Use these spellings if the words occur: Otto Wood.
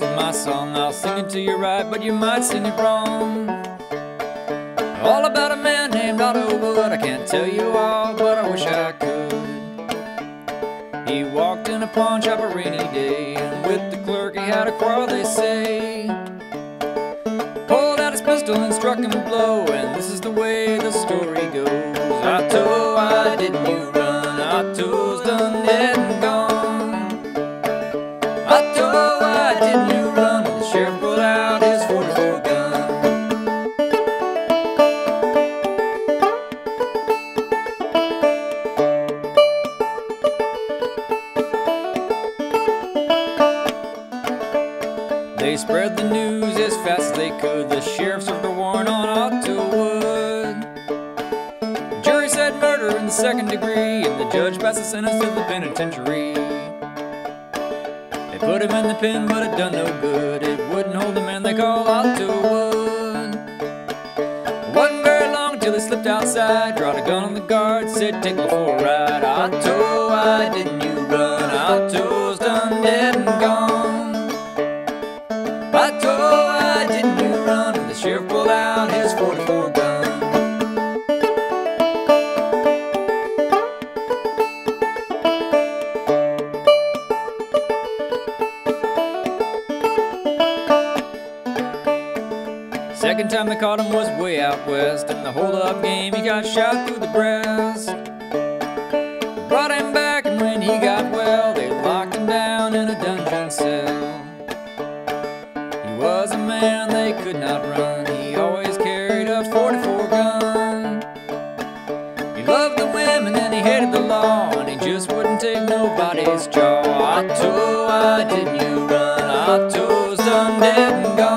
This is my song, I'll sing it to you right, but you might sing it wrong. All about a man named Otto Wood. I can't tell you all, but I wish I could. He walked in a pawn shop a rainy day, and with the clerk he had a quarrel, they say. Pulled out his pistol and struck him a blow, and this is the way the story goes. Otto, why didn't you run? Otto's done dead and gone. Otto, why didn't you run? The sheriff pulled out his .44 gun. They spread the news as fast as they could. The sheriff served a warrant on Otto Wood. Murder in the second degree, and the judge passed the sentence to the penitentiary. They put him in the pen, but it done no good. It wouldn't hold the man they call Otto Wood. It wasn't very long till he slipped outside, drawed a gun on the guard, said, "Take me for a ride." Otto, why didn't you run? Otto's done dead and gone. Otto, why didn't you run? And the sheriff pulled out his .44 gun. Second time they caught him was way out west. In the hold-up game, he got shot through the breast. Brought him back, and when he got well, they locked him down in a dungeon cell. He was a man they could not run. He always carried a .44 gun. He loved the women and he hated the law, and he just wouldn't take nobody's jaw. Otto, why didn't you run? Otto's done dead and gone.